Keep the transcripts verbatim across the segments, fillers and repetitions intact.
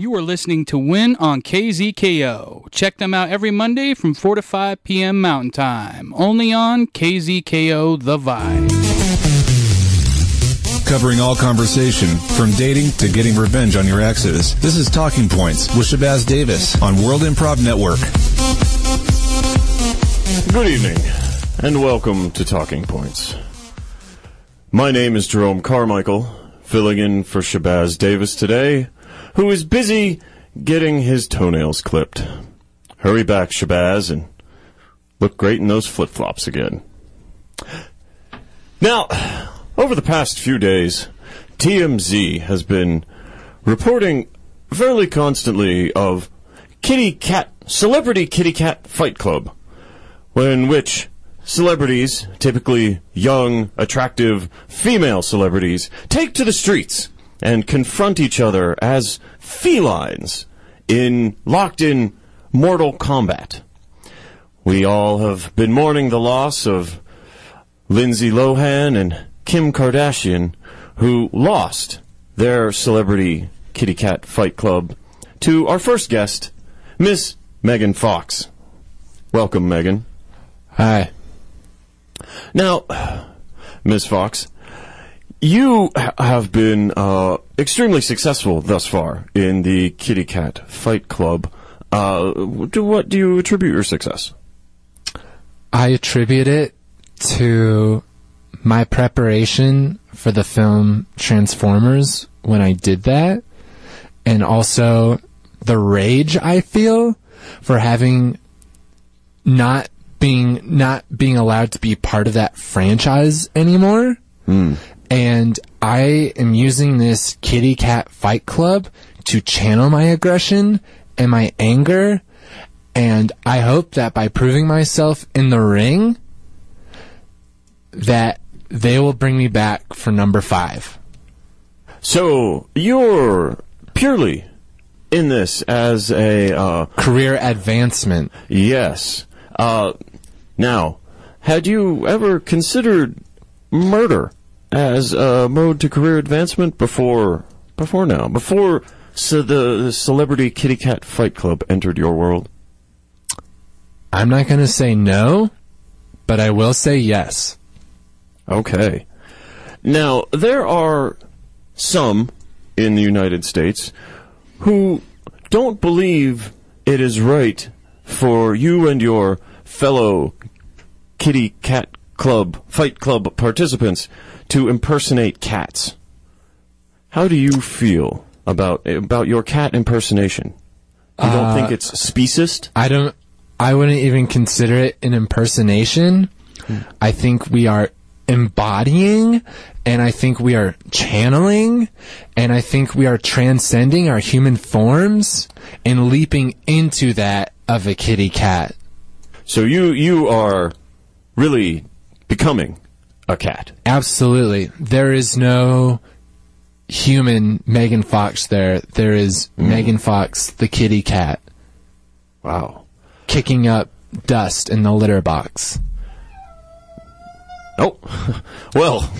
You are listening to Win on K Z K O. Check them out every Monday from four to five p.m. Mountain Time. Only on K Z K O The Vibe. Covering all conversation, from dating to getting revenge on your exes. This is Talking Points with Shabazz Davis on World Improv Network. Good evening, and welcome to Talking Points. My name is Jerome Carmichael, filling in for Shabazz Davis today, who is busy getting his toenails clipped. Hurry back, Shabazz, and look great in those flip-flops again. Now, over the past few days, T M Z has been reporting fairly constantly of Kitty Cat, Celebrity Kitty Cat Fight Club, in which celebrities, typically young, attractive, female celebrities, take to the streets and confront each other as felines in locked in mortal combat. We all have been mourning the loss of Lindsay Lohan and Kim Kardashian, who lost their Celebrity Kitty Cat Fight Club to our first guest, Miss Megan Fox. Welcome, Megan. Hi. Now, Miss Fox, you have been uh, extremely successful thus far in the Kitty Cat Fight Club. Uh, to what do you attribute your success? I attribute it to my preparation for the film Transformers when I did that, and also the rage I feel for having not being not being allowed to be part of that franchise anymore. Mm. And I am using this Kitty Cat Fight Club to channel my aggression and my anger. And I hope that by proving myself in the ring, that they will bring me back for number five. So you're purely in this as a... Uh, career advancement. Yes. Uh, now, had you ever considered murder as a mode to career advancement before before now, before so the Celebrity Kitty Cat Fight Club entered your world? I'm not going to say no, but I will say yes. Okay. Now, there are some in the United States who don't believe it is right for you and your fellow Kitty Cat Club Fight Club participants to impersonate cats. How do you feel about about your cat impersonation? You uh, don't think it's speciesist? I don't. I wouldn't even consider it an impersonation. Mm. I think we are embodying, and I think we are channeling, and I think we are transcending our human forms and leaping into that of a kitty cat. So you you are really becoming a cat. Absolutely. There is no human Megan Fox there. There is mm. Megan Fox, the kitty cat. Wow. Kicking up dust in the litter box. Oh, well,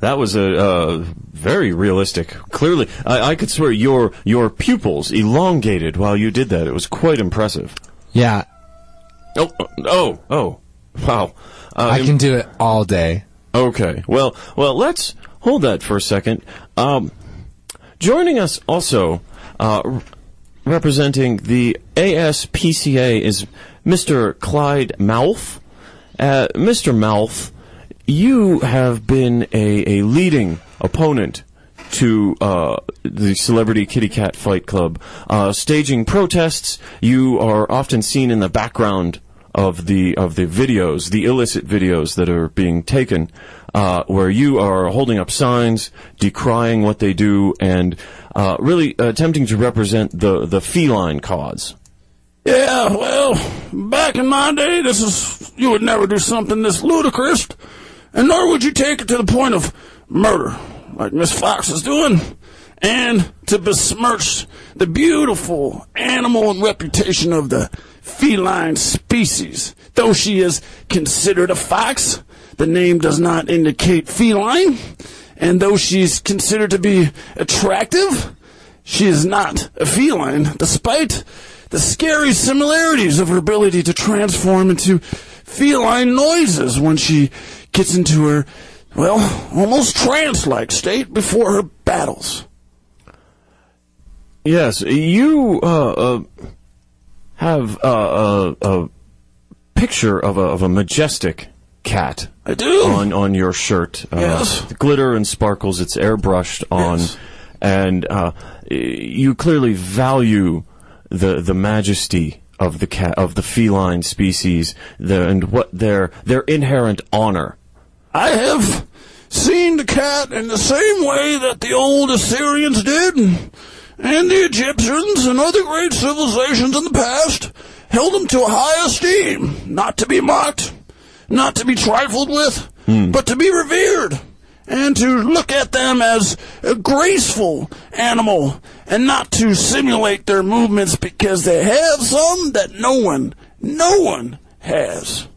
that was a uh, very realistic. Clearly, I, I could swear your your pupils elongated while you did that. It was quite impressive. Yeah. Oh, oh, oh, wow. Uh, I can do it all day. Okay, well, well, let's hold that for a second. Um, joining us also, uh, re- representing the A S P C A, is Mister Clyde Mouth. Uh, Mister Mouth, you have been a, a leading opponent to uh, the Celebrity Kitty Cat Fight Club, uh, staging protests. You are often seen in the background of the of the videos, the illicit videos that are being taken, uh, where you are holding up signs, decrying what they do, and uh, really attempting to represent the, the feline cause. Yeah, well, back in my day, this is you would never do something this ludicrous, and nor would you take it to the point of murder, like Miss Fox is doing, and to besmirch the beautiful animal and reputation of the feline species. Though she is considered a fox, the name does not indicate feline, and though she's considered to be attractive, she is not a feline, despite the scary similarities of her ability to transform into feline noises when she gets into her, well, almost trance-like state before her battles. Yes, you uh, uh, have uh, a, a picture of a, of a majestic cat. I do. On, on your shirt. Uh, yes. The glitter and sparkles, it's airbrushed on. Yes. And uh, you clearly value the the majesty of the cat, of the feline species, the, and what their their inherent honor. I have seen the cat in the same way that the old Assyrians did, and, and the Egyptians and other great civilizations in the past held them to a high esteem, not to be mocked, not to be trifled with, mm. but to be revered. And to look at them as a graceful animal and not to simulate their movements because they have some that no one, no one has.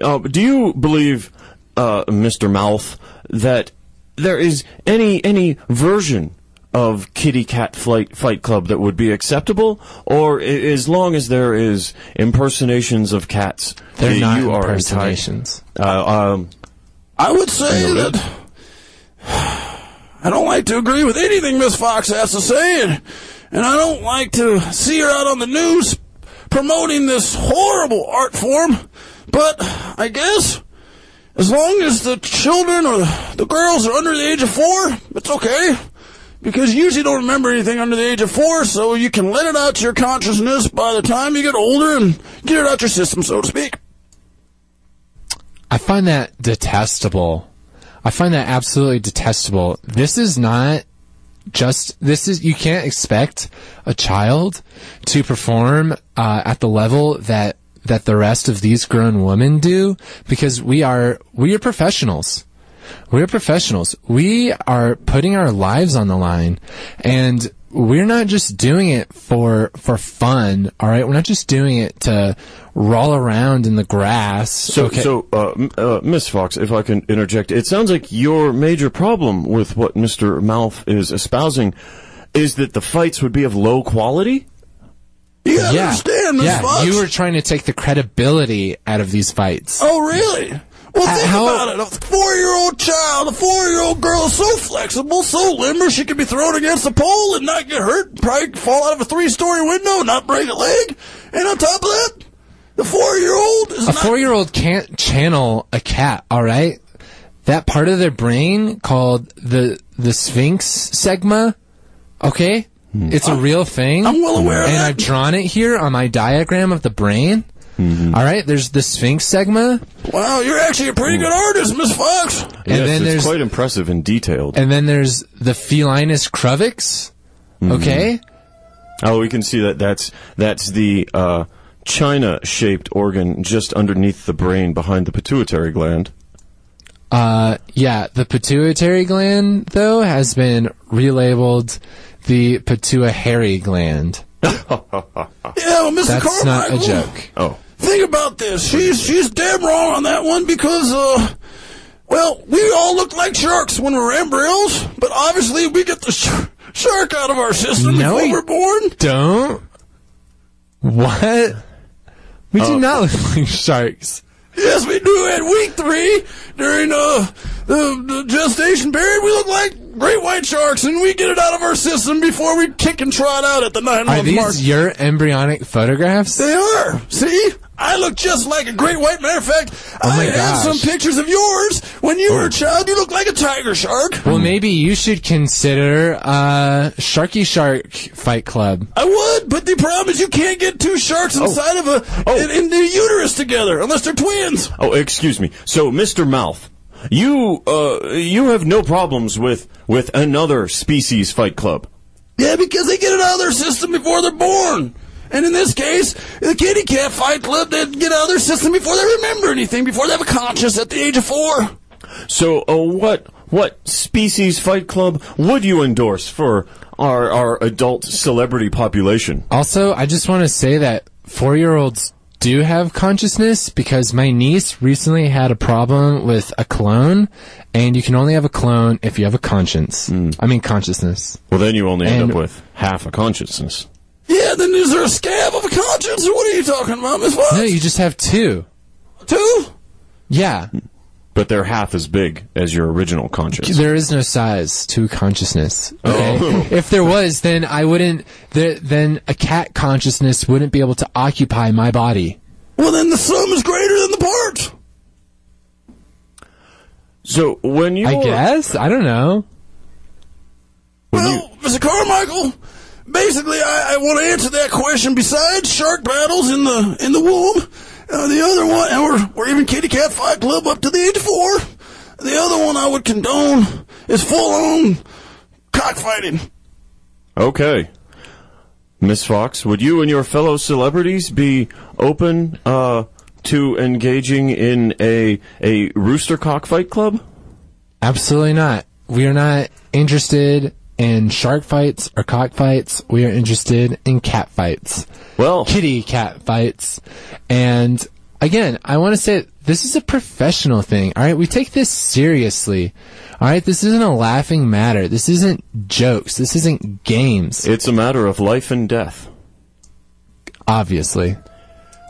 Uh, do you believe, uh, Mister Mouth, that there is any any version of Kitty Cat Flight, Fight Club that would be acceptable? Or as long as there is impersonations of cats, they're you not are impersonations. Uh, um, I would say that... I don't like to agree with anything Miss Fox has to say, and, and I don't like to see her out on the news promoting this horrible art form, but I guess as long as the children or the girls are under the age of four, it's okay, because you usually don't remember anything under the age of four, so you can let it out to your consciousness by the time you get older and get it out your system, so to speak. I find that detestable. I find that absolutely detestable. This is not just, this is, you can't expect a child to perform uh, at the level that, that the rest of these grown women do, because we are, we are professionals. We are professionals. We are putting our lives on the line, and we're not just doing it for, for fun, all right? We're not just doing it to roll around in the grass. So, okay. so uh, uh, Miss Fox, if I can interject, it sounds like your major problem with what Mister Mouth is espousing is that the fights would be of low quality? You yeah. understand, Miss yeah. Fox? You were trying to take the credibility out of these fights. Oh, really? Well, uh, think how, about it. A four-year-old child, a four-year-old girl is so flexible, so limber, she could be thrown against a pole and not get hurt, probably fall out of a three-story window, not break a leg. And on top of that, the four-year-old is a not... A four-year-old can't channel a cat, all right? That part of their brain called the the sphinx segma, okay? Mm. It's I'm, a real thing. I'm well aware and of that. And I've drawn it here on my diagram of the brain. Mm-hmm. All right, there's the sphinx segma. Wow, you're actually a pretty good artist, Miss Fox. And yes, then it's quite impressive and detailed. And then there's the felinus cruvix. Mm-hmm. Okay. Oh, we can see that that's that's the uh, china-shaped organ just underneath the brain, behind the pituitary gland. Uh, yeah, the pituitary gland though has been relabeled the pituitary gland. Yeah, well, Mister That's Carmichael, not a joke. Oh. Think about this. She's she's dead wrong on that one because, uh, well, we all look like sharks when we're embryos, but obviously we get the sh shark out of our system no, before we're born. Don't. What? We uh, do not look like sharks. Yes, we do. At week three, during uh, the, the gestation period, we look like great white sharks, and we get it out of our system before we kick and trot out at the nine-month mark. Are these your embryonic photographs? They are. See? I look just like a great white. Matter of fact, oh I gosh. have some pictures of yours. When you were a child, you looked like a tiger shark. Well, maybe you should consider uh, Sharky Shark Fight Club. I would, but the problem is you can't get two sharks inside oh. of a oh. in, in the uterus together unless they're twins. Oh, excuse me. So, Mister Mouth, you uh, you have no problems with with another species fight club. Yeah, because they get it out of their system before they're born. And in this case, the Kitty Cat Fight Club, they get out of their system before they remember anything, before they have a conscience at the age of four. So uh, what what species fight club would you endorse for our, our adult celebrity population? Also, I just want to say that four-year-olds do have consciousness, because my niece recently had a problem with a clone, and you can only have a clone if you have a conscience. Mm. I mean consciousness. Well, then you only and end up with half a consciousness. Yeah, then is there a scab of a conscience, or what are you talking about, Miss Fox? No, you just have two. Two? Yeah. But they're half as big as your original conscience. There is no size to consciousness. Okay? Oh. If there was, then I wouldn't. Th then a cat consciousness wouldn't be able to occupy my body. Well, then the sum is greater than the part. So when you, I are, guess, I don't know. Well, you, Mister Carmichael, basically, I, I want to answer that question. Besides shark battles in the in the womb. Uh, the other one, and we're, we're even Kitty Cat Fight Club up to the age of four. The other one I would condone is full-on cockfighting. Okay. Miss Fox, would you and your fellow celebrities be open uh, to engaging in a, a rooster cockfight club? Absolutely not. We are not interested in shark fights or cock fights. We are interested in cat fights. Well, kitty cat fights. And again, I want to say this is a professional thing. All right, we take this seriously. All right, this isn't a laughing matter. This isn't jokes. This isn't games. It's a matter of life and death. Obviously.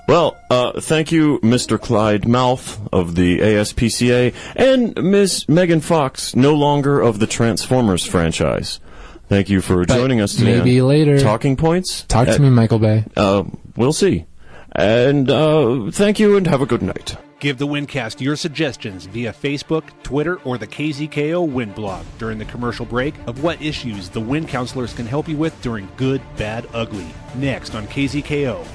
Well, uh, thank you, Mister Clyde Mouth of the A S P C A, and Miss Megan Fox, no longer of the Transformers franchise. Thank you for but joining us today. Maybe later. Talking Points. Talk to uh, me, Michael Bay. Uh, we'll see. And uh, thank you, and have a good night. Give the Windcast your suggestions via Facebook, Twitter, or the K Z K O Wind blog during the commercial break of what issues the Wind counselors can help you with during Good, Bad, Ugly. Next on K Z K O.